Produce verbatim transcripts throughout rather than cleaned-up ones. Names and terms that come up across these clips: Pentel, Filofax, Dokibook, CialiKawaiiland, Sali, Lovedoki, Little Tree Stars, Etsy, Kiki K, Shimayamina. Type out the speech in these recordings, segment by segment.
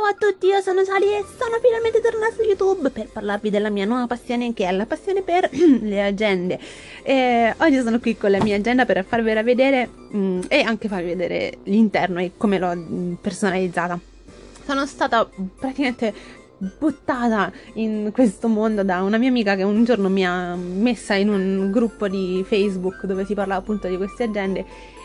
Ciao a tutti, io sono Sali e sono finalmente tornata su YouTube per parlarvi della mia nuova passione, che è la passione per le agende. E oggi sono qui con la mia agenda per farvela vedere mh, e anche farvi vedere l'interno e come l'ho personalizzata. Sono stata praticamente buttata in questo mondo da una mia amica che un giorno mi ha messa in un gruppo di Facebook dove si parlava appunto di queste agende.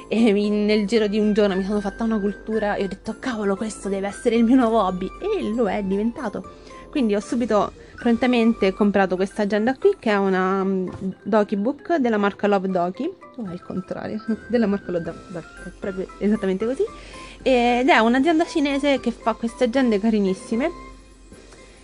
E nel giro di un giorno mi sono fatta una cultura e ho detto: cavolo, questo deve essere il mio nuovo hobby, e lo è diventato. Quindi ho subito prontamente comprato questa agenda qui, che è una Dokibook della marca Lovedoki, o al contrario, della marca Lovedoki, è proprio esattamente così, ed è un'azienda cinese che fa queste agende carinissime.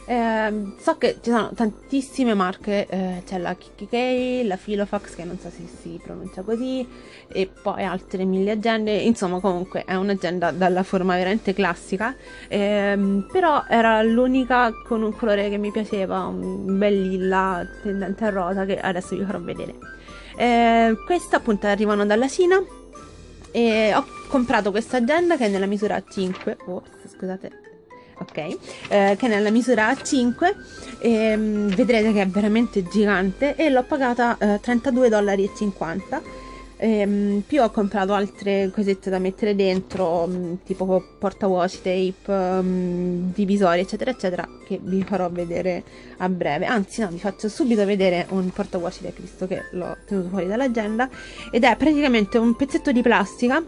Eh, so che ci sono tantissime marche, eh, c'è la Kiki K, la Filofax, che non so se si pronuncia così, e poi altre mille agende. Insomma, comunque è un'agenda dalla forma veramente classica, ehm, però era l'unica con un colore che mi piaceva, un bel lilla tendente al rosa, che adesso vi farò vedere. Eh, queste appunto arrivano dalla Cina e ho comprato questa agenda che è nella misura cinque, oh, scusate, ok, eh, che è nella misura A cinque, ehm, vedrete che è veramente gigante, e l'ho pagata eh, trentadue dollari e cinquanta, ehm, più ho comprato altre cosette da mettere dentro, mh, tipo portavoci, tape, mh, divisori, eccetera eccetera, che vi farò vedere a breve. Anzi no, vi faccio subito vedere un portavoci da Cristo che l'ho tenuto fuori dall'agenda, ed è praticamente un pezzetto di plastica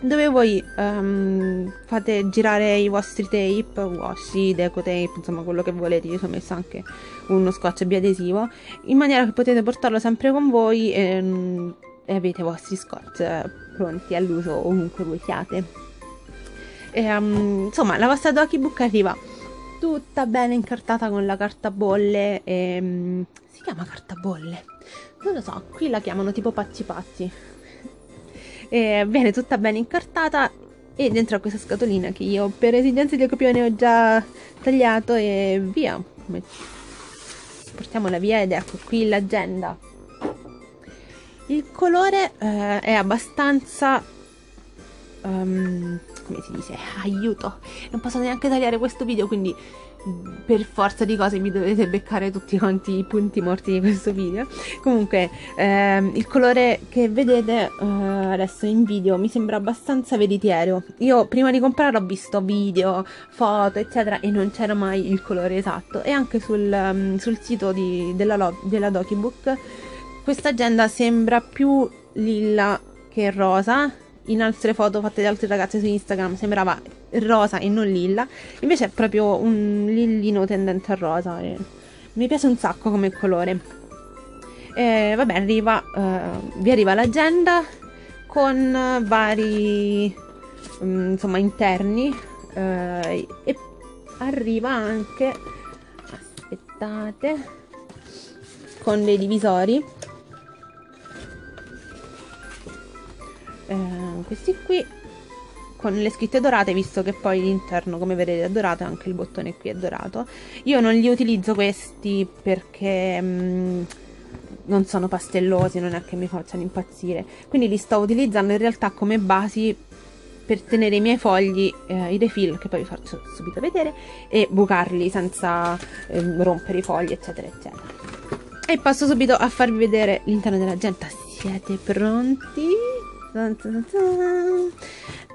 dove voi um, fate girare i vostri tape, washi, deco tape, insomma quello che volete. Io ci ho messo anche uno scotch biadesivo, in maniera che potete portarlo sempre con voi e, e avete i vostri scotch pronti all'uso ovunque voi siate. E, um, insomma, la vostra Dokibook arriva tutta bene incartata con la carta bolle, e, um, si chiama carta bolle? Non lo so, qui la chiamano tipo pazzi pazzi. Eh, bene, tutta bene incartata, e dentro a questa scatolina che io per esigenze di copione ho già tagliato, e via, portiamola via. Ed ecco qui l'agenda. Il colore eh, è abbastanza um, come si dice, aiuto, non posso neanche tagliare questo video, quindi per forza di cose mi dovete beccare tutti quanti i punti morti di questo video. Comunque ehm, il colore che vedete eh, adesso in video mi sembra abbastanza veritiero. Io prima di comprarlo ho visto video, foto eccetera, e non c'era mai il colore esatto. E anche sul, um, sul sito di, della, della Dokibook questa agenda sembra più lilla che rosa. In altre foto fatte da altre ragazze su Instagram sembrava rosa e non lilla, invece è proprio un lillino tendente al rosa. Mi piace un sacco come colore. E vabbè, arriva, uh, vi arriva l'agenda con vari um, insomma interni, uh, e arriva anche, aspettate, con dei divisori. Eh, questi qui con le scritte dorate, visto che poi l'interno, come vedete, è dorato, e anche il bottone qui è dorato. Io non li utilizzo questi perché mh, non sono pastellosi, non è che mi facciano impazzire, quindi li sto utilizzando in realtà come basi per tenere i miei fogli, eh, i refill, che poi vi faccio subito vedere, e bucarli senza eh, rompere i fogli eccetera eccetera. E passo subito a farvi vedere l'interno dell'agenda. Siete pronti?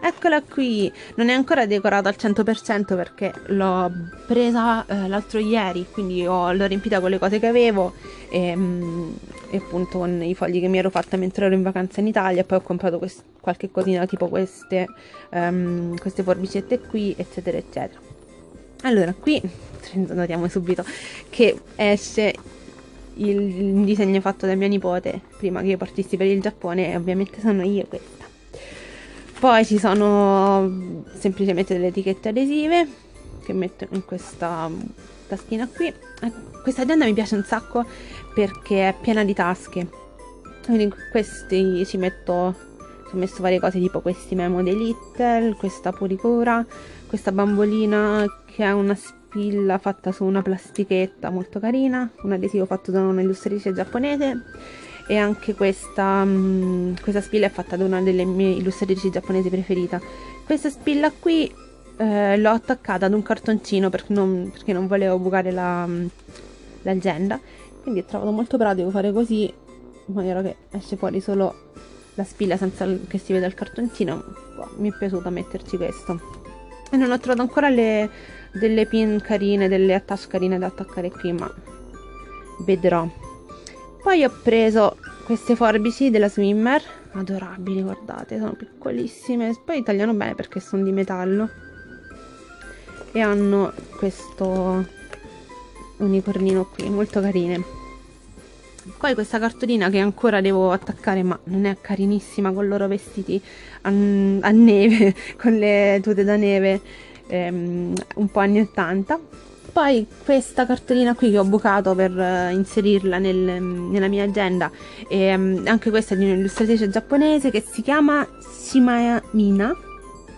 Eccola qui. Non è ancora decorata al cento per cento perché l'ho presa eh, l'altro ieri, quindi l'ho riempita con le cose che avevo e, mh, e appunto con i fogli che mi ero fatta mentre ero in vacanza in Italia. Poi ho comprato qualche cosina tipo queste um, queste forbicette qui eccetera eccetera. Allora, qui notiamo subito che esce il disegno fatto da mia nipote prima che io partissi per il Giappone, e ovviamente sono io questa. Poi ci sono semplicemente delle etichette adesive che metto in questa taschina qui. Questa agenda mi piace un sacco perché è piena di tasche, quindi in questi ci metto ho messo varie cose, tipo questi memo dei Little, questa puricura, questa bambolina che è una spilla fatta su una plastichetta molto carina, un adesivo fatto da un'illustratrice giapponese, e anche questa, mh, questa spilla è fatta da una delle mie illustratrici giapponesi preferita. Questa spilla qui eh, l'ho attaccata ad un cartoncino perché non, perché non volevo bucare la, l'agenda, quindi ho trovato molto pratico fare così in maniera che esce fuori solo la spilla senza che si veda il cartoncino. Mi è piaciuta metterci questo. E non ho trovato ancora le, delle pin carine, delle attach carine da attaccare qui, ma vedrò. Poi ho preso queste forbici della Swimmer, adorabili, guardate, sono piccolissime, poi tagliano bene perché sono di metallo e hanno questo unicornino qui, molto carine. Poi questa cartolina che ancora devo attaccare, ma non è carinissima, con loro vestiti a, a neve, con le tute da neve, ehm, un po' anni ottanta. Poi questa cartolina qui che ho bucato per inserirla nel, nella mia agenda, e anche questa è di un'illustratrice giapponese che si chiama Shimayamina,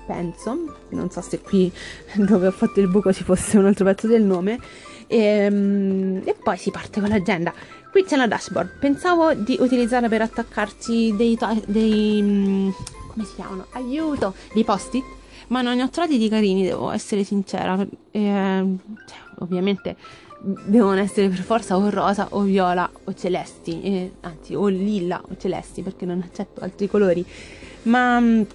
penso, non so se qui dove ho fatto il buco ci fosse un altro pezzo del nome, e, e poi si parte con l'agenda. Qui c'è la dashboard, pensavo di utilizzarla per attaccarci dei, dei come si chiamano? Aiuto! Dei posti. Ma non ne ho trovati di carini, devo essere sincera. E, cioè, ovviamente devono essere per forza o rosa o viola o celesti, e, anzi o lilla o celesti, perché non accetto altri colori, ma mh,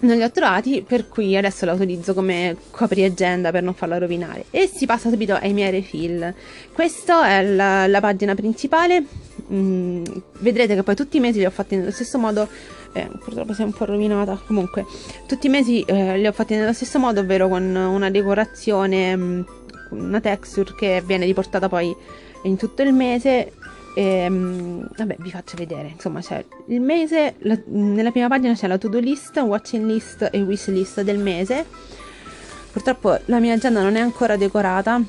non li ho trovati, per cui adesso la utilizzo come copriagenda per non farla rovinare. E si passa subito ai miei refill. Questa è la, la pagina principale. Mm, vedrete che poi tutti i mesi li ho fatti nello stesso modo. Eh, purtroppo si è un po' rovinata, comunque tutti i mesi eh, li ho fatti nello stesso modo, ovvero con una decorazione, una texture che viene riportata poi in tutto il mese. E, vabbè, vi faccio vedere, insomma c'è il mese, la, nella prima pagina c'è la to do list, watching list e wish list del mese. Purtroppo la mia agenda non è ancora decorata,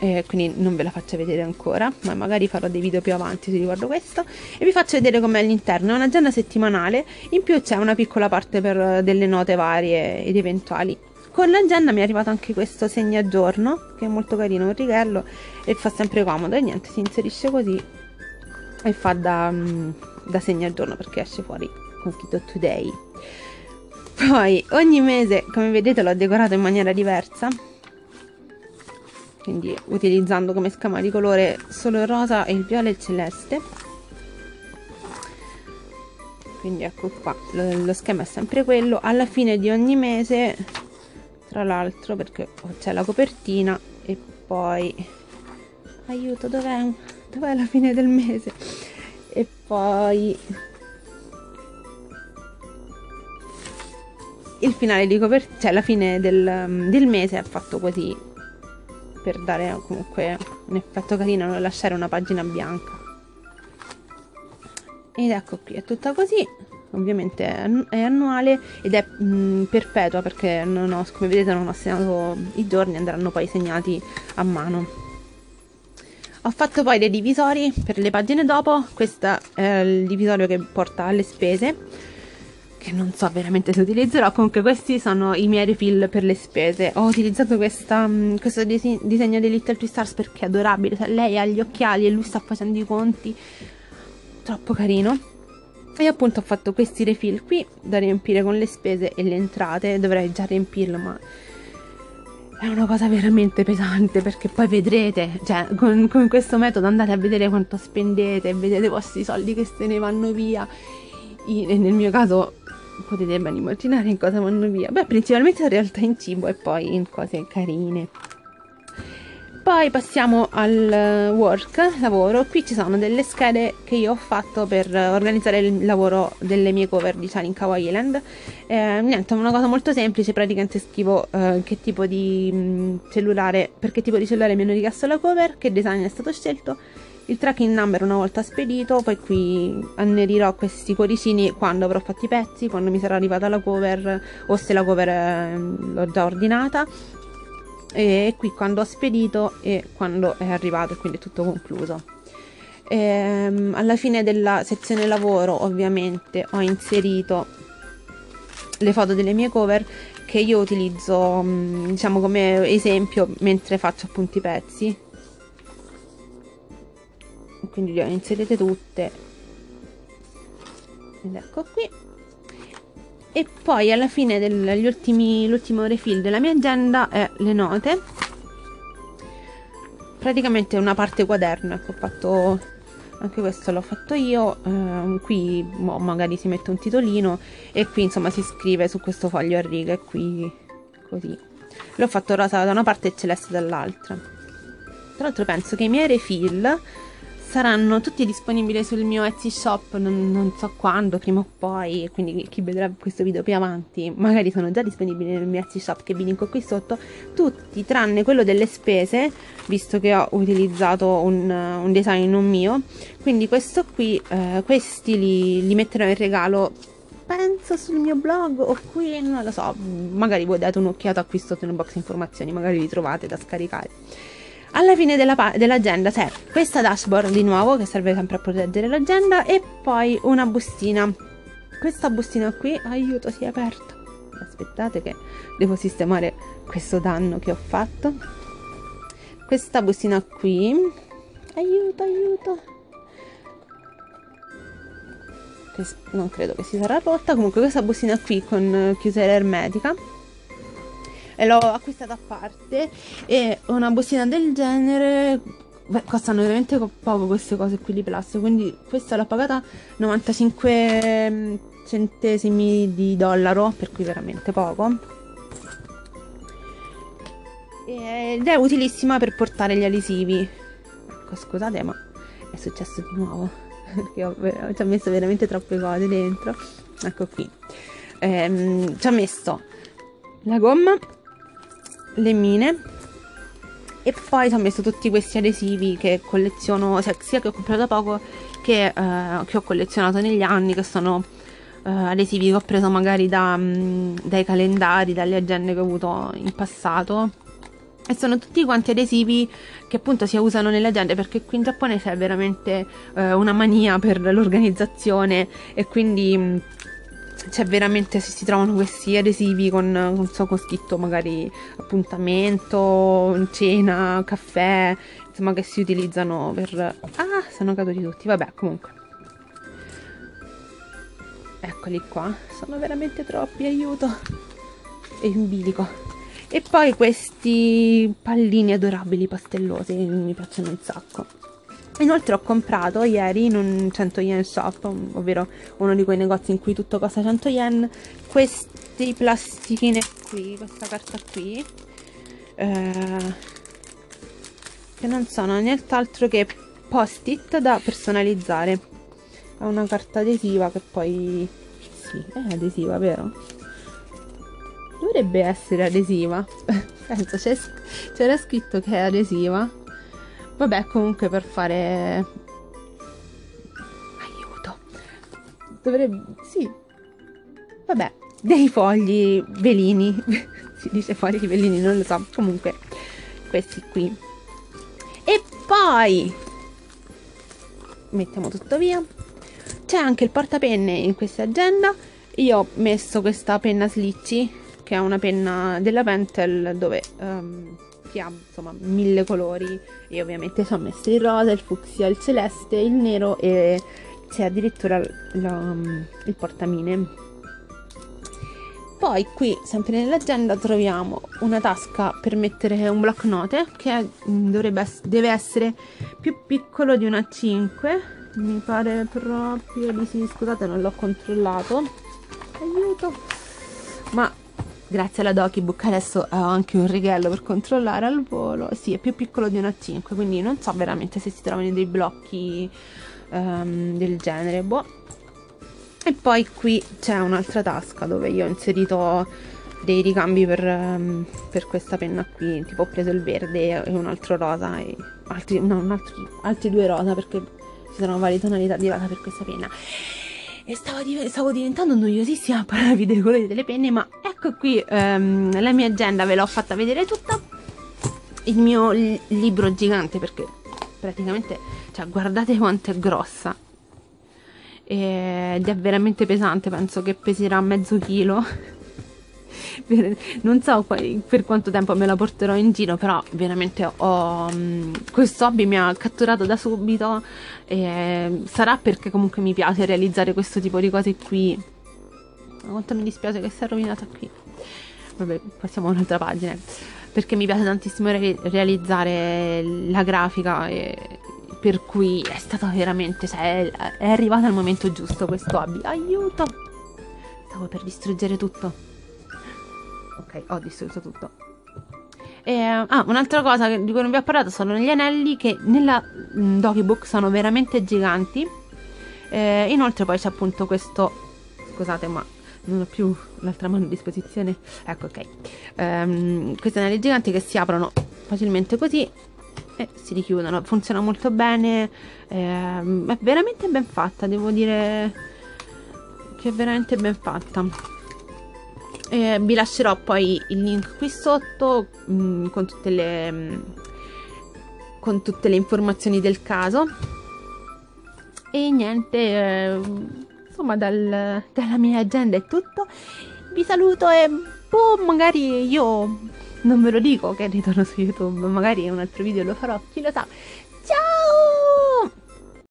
eh, quindi non ve la faccio vedere ancora, ma magari farò dei video più avanti riguardo questo, e vi faccio vedere com'è all'interno. È un'agenda settimanale, in più c'è una piccola parte per delle note varie ed eventuali. Con l'agenda mi è arrivato anche questo segnagiorno, che è molto carino, un righello, e fa sempre comodo, e niente, si inserisce così e fa da, da segnagiorno, perché esce fuori con scritto today. Poi ogni mese, come vedete, l'ho decorato in maniera diversa, quindi utilizzando come scama di colore solo il rosa e il viola e il celeste. Quindi ecco qua, lo, lo schema è sempre quello. Alla fine di ogni mese, tra l'altro, perché c'è la copertina e poi aiuto, dov'è? Dov'è la fine del mese? E poi il finale di copertina, cioè la fine del, del mese è fatto così per dare comunque un effetto carino, non lasciare una pagina bianca. Ed ecco qui, è tutta così. Ovviamente è annuale ed è mh, perpetua, perché non ho, come vedete non ho segnato i giorni, andranno poi segnati a mano. Ho fatto poi dei divisori per le pagine dopo. Questo è il divisorio che porta alle spese, che non so veramente se utilizzerò. Comunque questi sono i miei refill per le spese. Ho utilizzato questa, mh, questo dis disegno di Little Tree Stars perché è adorabile, lei ha gli occhiali e lui sta facendo i conti, troppo carino. E appunto ho fatto questi refill qui da riempire con le spese e le entrate. Dovrei già riempirlo, ma è una cosa veramente pesante, perché poi vedrete, cioè con, con questo metodo andate a vedere quanto spendete, vedete i vostri soldi che se ne vanno via. E nel mio caso potete ben immaginare in cosa vanno via. Beh, principalmente in realtà in cibo e poi in cose carine. Poi passiamo al work, lavoro. Qui ci sono delle schede che io ho fatto per organizzare il lavoro delle mie cover di CialiKawaiiland. Eh, niente, è una cosa molto semplice, praticamente scrivo eh, che tipo di mh, cellulare, per che tipo di cellulare mi hanno richiesto la cover, che design è stato scelto, il tracking number una volta spedito, poi qui annerirò questi cuoricini quando avrò fatto i pezzi, quando mi sarà arrivata la cover o se la cover eh, l'ho già ordinata. E qui quando ho spedito e quando è arrivato, e quindi è tutto concluso. Ehm, alla fine della sezione lavoro ovviamente ho inserito le foto delle mie cover che io utilizzo diciamo come esempio mentre faccio appunto i pezzi, quindi le ho inserite tutte ed ecco qui. E poi alla fine degli ultimi, l'ultimo refill della mia agenda è le note. Praticamente una parte quaderno, ecco, ho fatto anche questo, l'ho fatto io. Eh, qui boh, magari si mette un titolino e qui insomma si scrive su questo foglio a righe, qui così. L'ho fatto rosa da una parte e celeste dall'altra. Tra l'altro penso che i miei refill saranno tutti disponibili sul mio Etsy shop, non, non so quando, prima o poi, quindi chi vedrà questo video più avanti magari sono già disponibili nel mio Etsy shop, che vi linko qui sotto, tutti tranne quello delle spese, visto che ho utilizzato un, un design non mio, quindi questo qui, eh, questi li, li metterò in regalo, penso sul mio blog o qui, non lo so, magari voi date un'occhiata qui sotto nel box informazioni, magari li trovate da scaricare. Alla fine dell'agenda dell c'è questa dashboard di nuovo che serve sempre a proteggere l'agenda e poi una bustina. Questa bustina qui, aiuto, si è aperta. Aspettate che devo sistemare questo danno che ho fatto. Questa bustina qui, aiuto, aiuto. Non credo che si sarà rotta, comunque questa bustina qui con chiusura ermetica. L'ho acquistata a parte e una bustina del genere, beh, costano veramente poco queste cose qui di plastica, quindi questa l'ho pagata novantacinque centesimi di dollaro, per cui veramente poco, ed è utilissima per portare gli adesivi. Ecco, scusate, ma è successo di nuovo perché ho, ci ho messo veramente troppe cose dentro. Ecco qui, ehm, ci ho messo la gomma, le mine e poi ci ho messo tutti questi adesivi che colleziono, cioè sia che ho comprato da poco che, eh, che ho collezionato negli anni, che sono eh, adesivi che ho preso magari da, mh, dai calendari, dalle agende che ho avuto in passato, e sono tutti quanti adesivi che appunto si usano nelle agende, perché qui in Giappone c'è veramente eh, una mania per l'organizzazione e quindi mh, c'è veramente, se si trovano questi adesivi con, non so, con scritto magari appuntamento, cena, caffè, insomma, che si utilizzano per... Ah, sono caduti tutti, vabbè, comunque. Eccoli qua, sono veramente troppi, aiuto! E in bilico. E poi questi pallini adorabili pastellosi, mi piacciono un sacco. Inoltre ho comprato ieri in un cento yen shop, ovvero uno di quei negozi in cui tutto costa cento yen, queste plastichine qui, questa carta qui, eh, che non sono nient'altro che post-it da personalizzare. È una carta adesiva che poi... sì, è adesiva, vero? Dovrebbe essere adesiva, penso, c'era scritto che è adesiva. Vabbè, comunque per fare... aiuto! Dovrebbe... sì! Vabbè, dei fogli velini. Si dice fogli velini, non lo so. Comunque, questi qui. E poi... mettiamo tutto via. C'è anche il portapenne in questa agenda. Io ho messo questa penna Slitchy, che è una penna della Pentel, dove... Um, ha insomma mille colori e ovviamente ci ho messo il rosa, il fucsia, il celeste, il nero e c'è addirittura la, il portamine. Poi qui sempre nell'agenda troviamo una tasca per mettere un block note che dovrebbe, deve essere più piccolo di una cinque, mi pare proprio di sì, scusate non l'ho controllato, aiuto, ma grazie alla Dokibook adesso ho anche un righello per controllare al volo. Sì, è più piccolo di una cinque, quindi non so veramente se si trovano dei blocchi um, del genere, boh. E poi qui c'è un'altra tasca dove io ho inserito dei ricambi per, um, per questa penna qui, tipo ho preso il verde e un altro rosa e altri, no, un altro, altri due rosa, perché ci sono varie tonalità di rosa per questa penna. E stavo, div stavo diventando noiosissima a parlarvi dei colori delle penne, ma ecco qui ehm, la mia agenda, ve l'ho fatta vedere tutta, il mio li libro gigante, perché praticamente, cioè, guardate quanto è grossa e, ed è veramente pesante, penso che peserà mezzo chilo. Non so poi per quanto tempo me la porterò in giro, però veramente ho, questo hobby mi ha catturato da subito e sarà perché comunque mi piace realizzare questo tipo di cose qui quanto mi dispiace che sia rovinata qui. Vabbè, passiamo a un'altra pagina, perché mi piace tantissimo re realizzare la grafica, e per cui è stato veramente, cioè è arrivato al momento giusto questo hobby. Aiuto! Stavo per distruggere tutto. Ok, ho distrutto tutto. E, ah, un'altra cosa di cui non vi ho parlato sono gli anelli, che nella Dokibook sono veramente giganti. E inoltre poi c'è appunto questo, scusate ma non ho più l'altra mano a disposizione, ecco, ok, um, questi anelli giganti che si aprono facilmente così e si richiudono, funziona molto bene, ehm, è veramente ben fatta, devo dire che è veramente ben fatta. E vi lascerò poi il link qui sotto mh, con tutte le mh, con tutte le informazioni del caso. E niente, eh, insomma dal, dalla mia agenda è tutto, vi saluto e boh, magari io non ve lo dico che ritorno su YouTube, magari un altro video lo farò, chi lo sa.